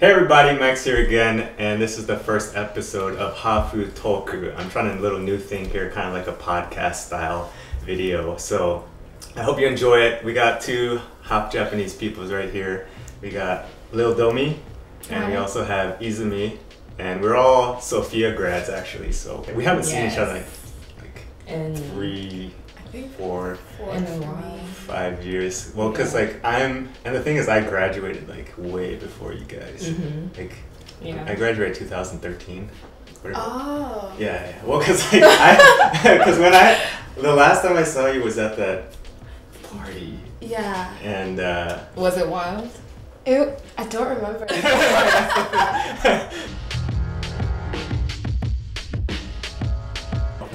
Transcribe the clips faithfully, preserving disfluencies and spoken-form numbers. Hey everybody, Max here again, and this is the first episode of Hafu Toku. I'm trying a little new thing here, kind of like a podcast style video. So I hope you enjoy it. We got two Hop Japanese peoples right here. We got Lil Domi, and Hi. We also have Izumi, and we're all Sophia grads actually. So we haven't yes. seen each other like, like three, I think four, four and three. Five years. Well, because yeah. like I'm, and the thing is, I graduated like way before you guys. Mm-hmm. Like, yeah. I graduated two thousand thirteen. Or, oh. Yeah. yeah. Well, because like, I, because when I, the last time I saw you was at that party. Yeah. And. Uh, was it wild? It. I don't remember.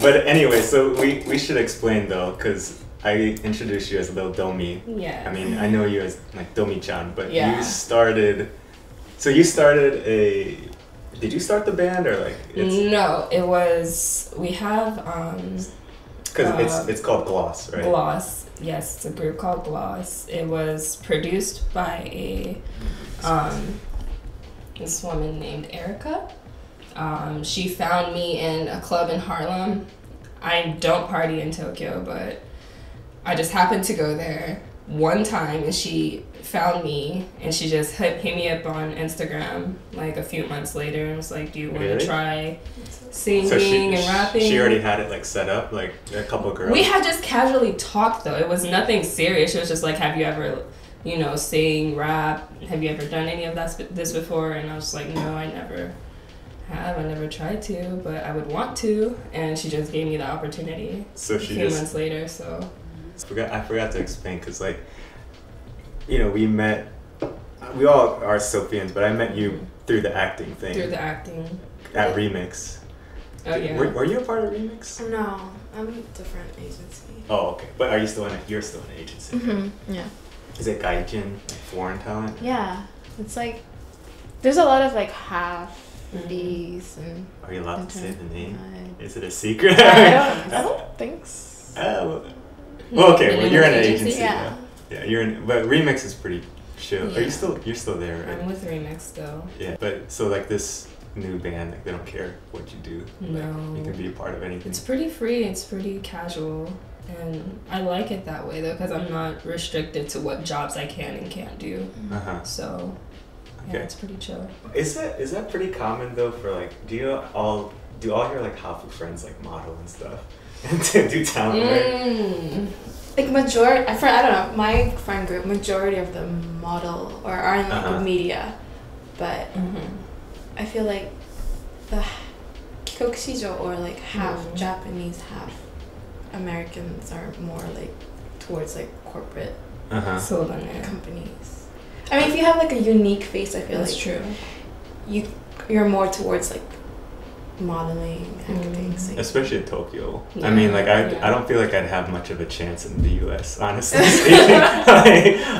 But anyway, so we we should explain though, because. I introduced you as Lil Domi. Yeah. I mean, I know you as like Domi-chan, but yeah. you started. So you started a. Did you start the band or like? It's, no, it was we have. Because um, uh, it's it's called Gloss, right? Gloss. Yes, it's a group called Gloss. It was produced by a, um, this woman named Erica. Um, she found me in a club in Harlem. I don't party in Tokyo, but. I just happened to go there one time and she found me and she just hit, hit me up on Instagram like a few months later and was like, do you want really? to try singing so she, and rapping? She already had it like set up, like a couple girls. We had just casually talked though. It was nothing serious. She was just like, have you ever, you know, sing, rap? Have you ever done any of that, this before? And I was like, no, I never have. I never tried to, but I would want to. And she just gave me the opportunity so she a few just... months later, so... I forgot, I forgot to explain because, like, you know, we met, we all are Sophians, but I met you through the acting thing. Through the acting. At Remix. Oh, yeah. Were, were you a part of Remix? No, I'm in a different agency. Oh, okay. But are you still in a, you're still in an agency? Mm-hmm, yeah. Is it Gaijin, like foreign talent? Yeah. It's like, there's a lot of, like, half. These and are you allowed to say the name? I, Is it a secret? I don't, I don't think so. Oh. Well, okay, well, you're in an agency, yeah. yeah. Yeah, you're in, but Remix is pretty chill. Yeah. Are you still, you're still there, right? I'm with Remix still. Yeah, but, so, like, this new band, like, they don't care what you do. No. Like, you can be a part of anything. It's pretty free, it's pretty casual, and I like it that way, though, because I'm not restricted to what jobs I can and can't do. Uh-huh. So, yeah, okay. It's pretty chill. Is that, is that pretty common, though, for, like, do you all, do all your, like, Hafu friends, like, model and stuff? To do talent, mm. right? Like majority, I don't know, my friend group, majority of them model or are in like uh-huh. media, but mm-hmm. I feel like the kikokushijo or like half mm. Japanese, half Americans are more like towards like corporate uh-huh. so companies. I mean, if you have like a unique face, I feel That's like true. You you're more towards like. Modeling, acting, mm. especially in Tokyo. Yeah. I mean, like I, yeah. I don't feel like I'd have much of a chance in the U S honestly speaking. like,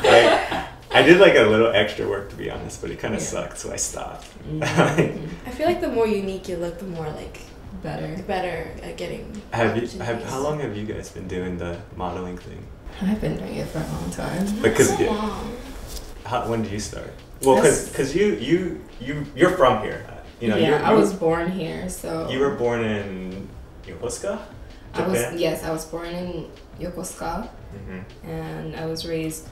like, I did like a little extra work to be honest, but it kind of yeah. sucked, so I stopped. Mm-hmm. like, I feel like the more unique you look, the more like better, better at getting. Have you? Have, how long have you guys been doing the modeling thing? I've been doing it for a long time. Like, cause so you, long. How, when did you start? Well, cause, cause you, you, you, you're from here. You know, yeah, you were, I was born here, so... You were born in Yokosuka? I was, yes, I was born in Yokosuka, mm-hmm. and I was raised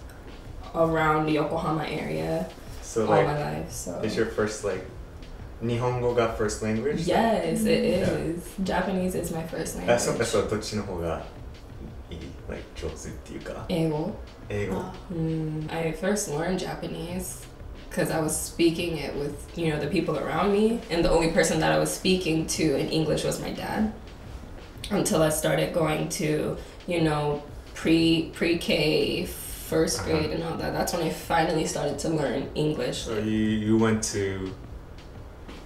around the Yokohama area so, all like, my life, so... It's your first, like, Nihongo ga first language? Yes, so? It is. Yeah. Japanese is my first language. That's what I thought. Like, jōzuっていうか Eigo. Eigo. Mm, I first learned Japanese. Because I was speaking it with, you know, the people around me, and the only person that I was speaking to in English was my dad. Until I started going to, you know, pre pre K, first grade, uh-huh. and all that. That's when I finally started to learn English. So you you went to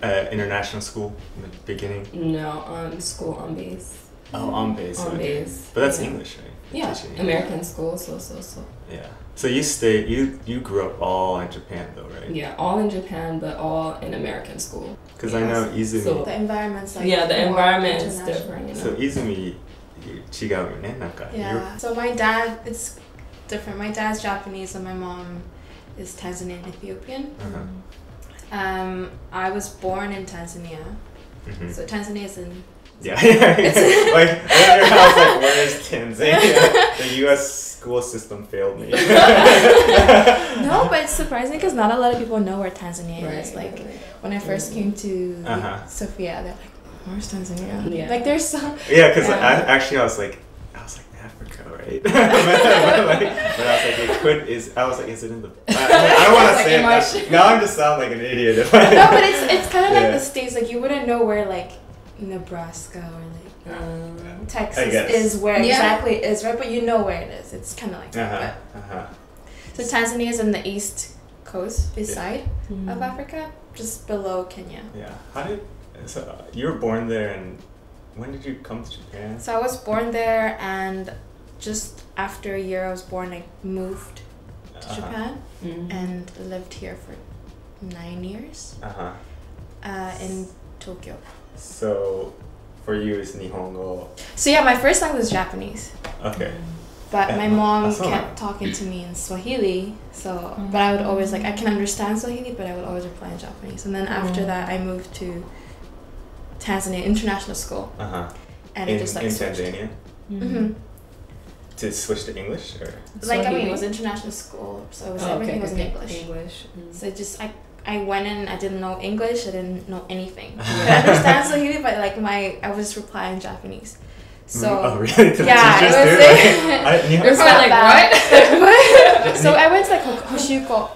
uh, international school in the beginning? No, um, school on base. Oh, on base. On okay. base. But that's yeah. English, right? Yeah, English. American school, so so so. Yeah. So you stayed, you, you grew up all in Japan though, right? Yeah, all in Japan, but all in American school. Because yes. I know Izumi... So the environment's like... Yeah, the environment is different. You know? So Izumi, chigau ne? Nanka. Yeah. So my dad, it's different. My dad's Japanese and my mom is Tanzanian Ethiopian. Uh-huh. Um, I was born in Tanzania. Mm-hmm. So Tanzania is in... Yeah, yeah. Like, I was like, where is Tanzania? The U S school system failed me. No, but it's surprising because not a lot of people know where Tanzania right, is. Like, right. when I first came to uh-huh. Sofia, they're like, where's Tanzania? Yeah. Like, there's some... Yeah, because um, actually I was like, I was like, Africa, right? But like, when I was like, it could, is, I was like, is it in the... I, I don't want to like say it. March. Now I'm just sound like an idiot. If I, no, but it's it's kind of yeah. like the States. Like, you wouldn't know where, like, Nebraska or like um, yeah. Texas is where yeah. exactly it is, right? But you know where it is. It's kind of like that. Uh-huh. Uh-huh. So Tanzania is on the east coast, east yeah. side mm-hmm. of Africa, just below Kenya. Yeah. How did... So you were born there, and when did you come to Japan? So I was born there, and just after a year I was born, I moved to uh-huh. Japan mm-hmm. and lived here for nine years uh-huh. uh, in Tokyo. So, for you, it's Nihongo. So yeah, my first language was Japanese. Okay. But and my mom kept talking to me in Swahili, so mm-hmm. but I would always like I can understand Swahili, but I would always reply in Japanese. And then after mm-hmm. that, I moved to Tanzania International School. Uh huh. And in, it just like in switched. Tanzania. Mm-hmm. Mm-hmm. To switch to English or Swahili? Like I mean, it was international school, so it was, oh, everything okay, was okay. in English. English. Mm-hmm. So just I. I went in, I didn't know English, I didn't know anything. Yeah. I understand Swahili, but like my, I was replying in Japanese. So, oh, really? Did yeah, it was do? Like, I, it was like, bad. What? So I went to like Hoshuko.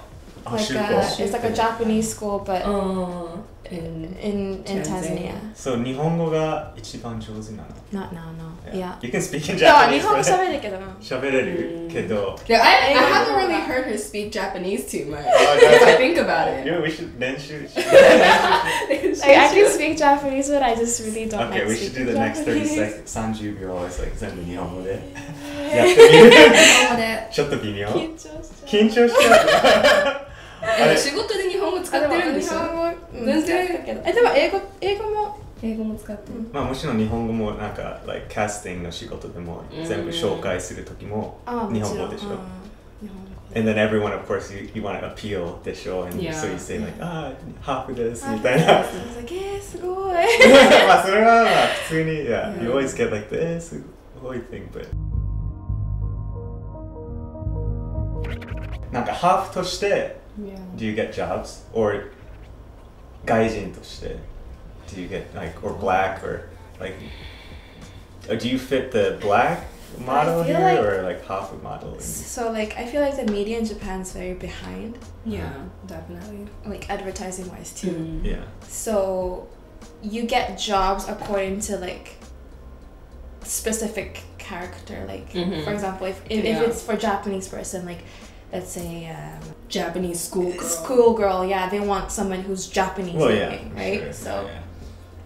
Like Hoshuko. A, it's like a Japanese school, but oh, in, in, in Tanzania. Tanzania. So, Nihongo ga ichiban jouzu nano? Not now, no. Yeah. yeah. You can speak in Japanese. No, Nihongo shabereru kedo. Shabereru kedo. I haven't really heard her speak Japanese too much. Oh, if I think about it. Yeah, we should then shoot. shoot, shoot, shoot. Like, I can speak Japanese, but I just really don't okay, like we should do the Japanese. Next thirty seconds. Sanju you're always like, Zenbu Nihongo de. Nihongo de. Chotto binyo. Kinchou Kinchou shita. 仕事で日本語使ってるんですよ。でも英語も英語も。英語も使ってる。まあもちろん日本語もなんかlike castingの仕事でも全部紹介する時も日本語でしょ。 And then everyone of course you, you want to appeal the show and yeah. so you say like ah Hafu desu mitaina. It's like eh sugoi. まあそれはまあ普通に yeah you always get like the eh sugoi thing but なんかハーフとして yeah. do you get jobs or 外人として do you get like or black or like or do you fit the black model here like, or like half a model? So like I feel like the media in Japan's very behind. Yeah, uh-huh. definitely. Like advertising wise too. Mm. Yeah. So you get jobs according to like specific character. Like mm-hmm. for example, if if, yeah. if it's for Japanese person like. Let's say um, Japanese school girl. School girl, yeah, they want someone who's Japanese well, looking, yeah, right? Sure. So, yeah,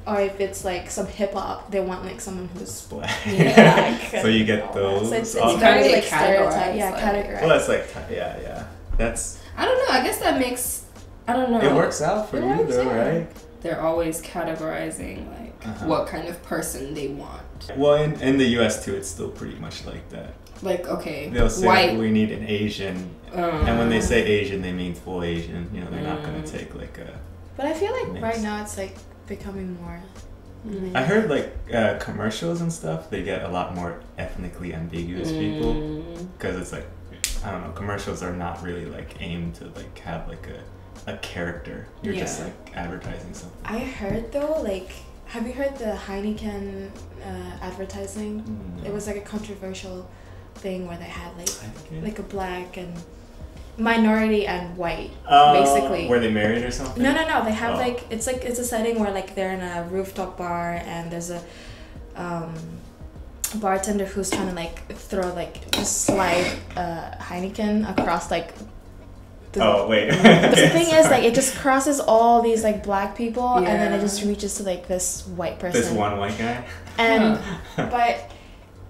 yeah. Or if it's like some hip hop, they want like someone who's black. Yeah, like, so you get those. So it's, it's kind of like stereotype, yeah, like, categorized. Well, that's like yeah, yeah. That's. I don't know. I guess that makes. I don't know. It works out for you though, right? They're always categorizing like uh-huh. what kind of person they want. Well, in, in the U S too, it's still pretty much like that. Like, okay, they'll say white. We need an Asian, uh, and when they say Asian, they mean full Asian. You know, they're uh, not gonna take like a. But I feel like mix. Right now it's like becoming more. Mm. I heard like uh, commercials and stuff. They get a lot more ethnically ambiguous mm. people because it's like I don't know. Commercials are not really like aimed to like have like a a character. You're yeah. just like advertising something. I heard though, like. Have you heard the Heineken uh, advertising? Mm. It was like a controversial thing where they had like okay. like a black and minority and white uh, basically. Were they married or something? No, no, no. They have oh. like it's like it's a setting where like they're in a rooftop bar and there's a um, bartender who's trying to like throw like just slide uh, Heineken across like. The, oh wait. The okay, thing sorry. Is, like, it just crosses all these like black people, yeah. and then it just reaches to like this white person. This one white guy. And yeah. but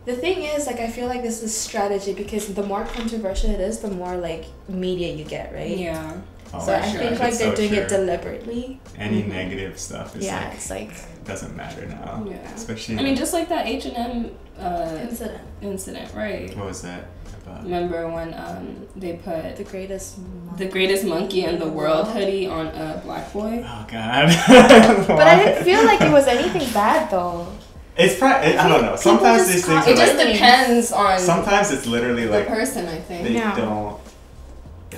the thing is, like, I feel like this is strategy because the more controversial it is, the more like media you get, right? Yeah. Oh, so I sure. think like it's they're so doing sure. it deliberately. Any mm-hmm. negative stuff is yeah, like, it's like it doesn't matter now. Yeah. Especially. I mean, just like that H and M uh, incident. Incident, right? What was that? that. Remember when um they put the greatest mon- the greatest monkey in the world hoodie on a black boy? Oh God! But I didn't feel like it was anything bad though. It's probably it, I don't know. Sometimes these things. It just like, depends on. Sometimes it's literally like the person. I think they yeah. don't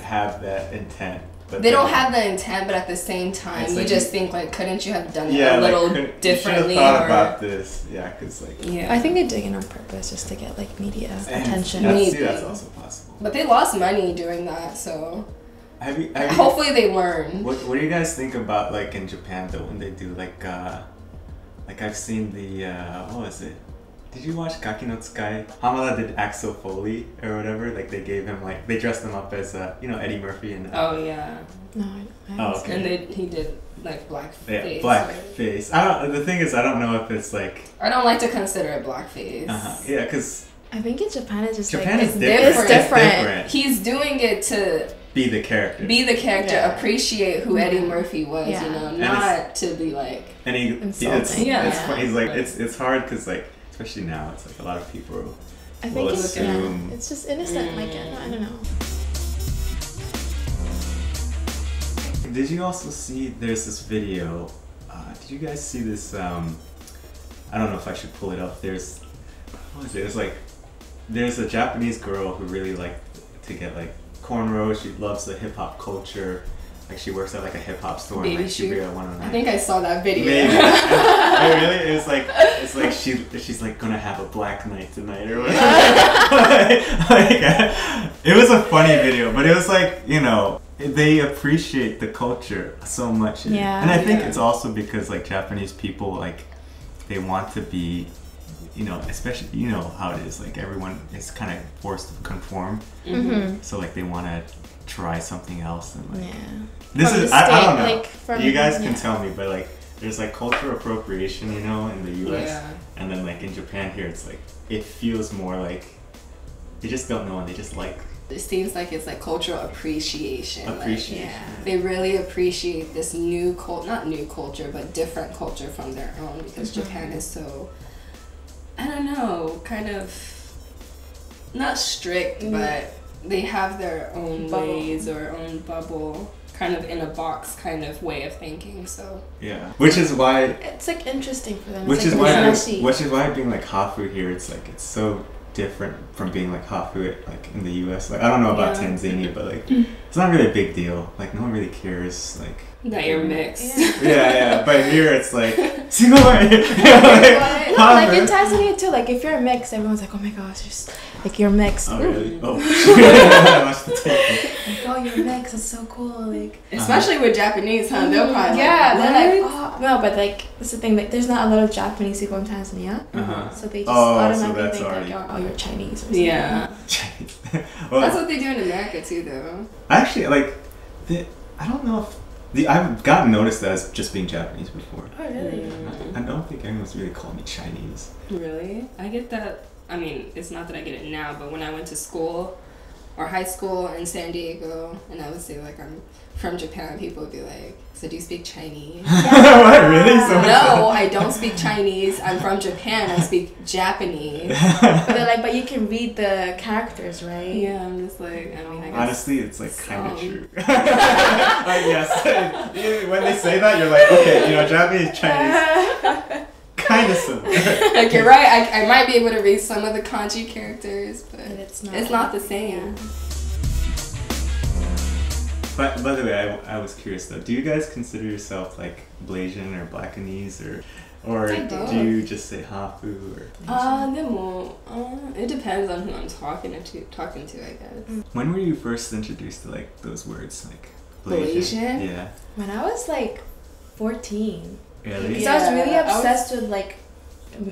have that intent. But they don't have the intent, but at the same time, like you just you, think, like, couldn't you have done it yeah, a little like, differently? Yeah, thought or, about this. Yeah, because, like... Yeah. I think they did it on purpose just to get, like, media and attention. That's, yeah, that's also possible. But they lost money doing that, so... Have you, have Hopefully you, they learn. What, what do you guys think about, like, in Japan, though, when they do, like, uh... Like, I've seen the, uh... What was it? Did you watch Gaki no Tsukai? Hamada did Axel Foley or whatever. Like they gave him like they dressed him up as uh, you know Eddie Murphy and. Uh, oh yeah. No. I haven't oh okay. And they, he did like blackface. Yeah, blackface. I don't. The thing is, I don't know if it's like. I don't like to consider it blackface. Uh huh. Yeah, because. I think in Japan it's just Japan like is it's different. Different. It's different. He's doing it to. Be the character. Be the character. Yeah. Appreciate who Eddie Murphy was. Yeah. You know, not to be like. And he. Insulting. It's, yeah. It's funny. He's like it's it's hard because like. Especially now, it's like a lot of people I will think assume... It's just innocent, mm. like, I don't know. Did you also see, there's this video, uh, did you guys see this, um, I don't know if I should pull it up, there's, what was it, it's like, there's a Japanese girl who really liked to get, like, cornrows, she loves the hip-hop culture, like, she works at, like, a hip-hop store Baby in, like, Shibuya one oh nine. I think I saw that video. Maybe. I really, it was like, it's like she, she's like gonna have a black night tonight or whatever. like, like, it was a funny video, but it was like, you know, they appreciate the culture so much. Yeah. And I think yeah. it's also because like Japanese people, like they want to be, you know, especially, you know how it is, like everyone is kind of forced to conform. Mm-hmm. So like they want to try something else. And like, yeah. this from is, I, state, I don't know, like, from, you guys can yeah. tell me, but like, there's like cultural appropriation, you know, in the U S yeah. and then like in Japan here, it's like, it feels more like, they just don't know and they just like. It seems like it's like cultural appreciation. Appreciation. Like, yeah. They really appreciate this new cult, not new culture, but different culture from their own because mm-hmm. Japan is so, I don't know, kind of, not strict, mm-hmm. but they have their own bubble. ways or own bubble. Kind of in a box kind of way of thinking, so yeah, which is why it's like interesting for them. Which it's is like why, I, which is why being like Hafu here, it's like it's so different from being like Hafu at, like in the U S. Like I don't know about yeah. Tanzania, but like it's not really a big deal. Like no one really cares. Like that you're mixed. Yeah, yeah, yeah. But here it's like, you know, like, no, like in Tanzania too. Like if you're mixed, everyone's like, oh my gosh, just like you're mixed. Oh really? Oh. Oh, your mix is so cool, like especially uh-huh. with Japanese, huh? They'll probably yeah, like, they're like oh. no, but like that's the thing. Like, there's not a lot of Japanese people in Tanzania, uh-huh. so they just oh, automatically so think already... like, oh, you're Chinese or something. Yeah, Chinese. Well, that's what they do in America too, though. Actually, like, they, I don't know if the I've gotten noticed that as just being Japanese before. Oh really? Mm. I don't think anyone's really called me Chinese. Really? I get that. I mean, it's not that I get it now, but when I went to school. Or high school in San Diego, and I would say like I'm from Japan. People would be like, "So do you speak Chinese?" Yeah. What, really? So no, I don't speak Chinese. I'm from Japan. I speak Japanese. But they're like, but you can read the characters, right? Yeah, I'm just like, I mean, I guess honestly, it's like so. Kind of true. Like yes, when they say that, you're like, okay, you know, Japanese, Chinese. Kind of similar. Like you're right, I, I might be able to read some of the kanji characters, but, but it's, not, it's not the same. But by the way, I, I was curious though, do you guys consider yourself like Blasian or Blackanese or or do you just say Hafu or? Uh, demo, uh, it depends on who I'm talking to. Talking to, I guess. When were you first introduced to like those words, like Blasian? Blasian? Yeah. When I was like fourteen. Really? Because yeah. I was really obsessed was... with like,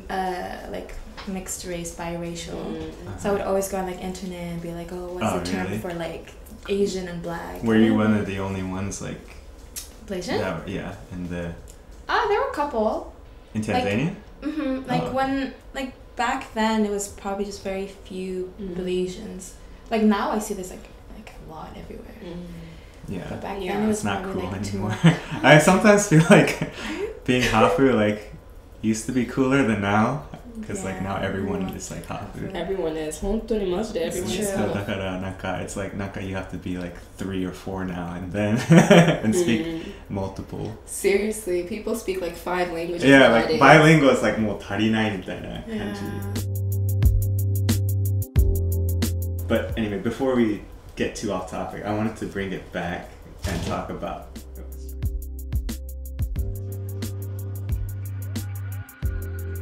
uh, like mixed race, biracial. Mm-hmm. Uh-huh. So I would always go on like internet and be like, oh, what's oh, the term really? For like Asian and black? Were you one of the only ones like? Blasian? Yeah, yeah, and the. Ah, there were a couple. In Tanzania. Like, mm-hmm. Like oh. when, like back then, it was probably just very few mm-hmm. Blasians. Like now, I see there's like like a lot everywhere. Mm-hmm. Yeah. But back yeah. then, it was it's not cool like, anymore. I sometimes feel like. Being Hafu like used to be cooler than now. because yeah. like now everyone is like hafu. Everyone is. Hontoni maji de everyone is. So dakara naka, it's like naka you have to be like three or four now and then and speak mm. multiple. Seriously, people speak like five languages. Yeah, like bilingual is like more tarinai mitaina kanji. But anyway, before we get too off topic, I wanted to bring it back and talk about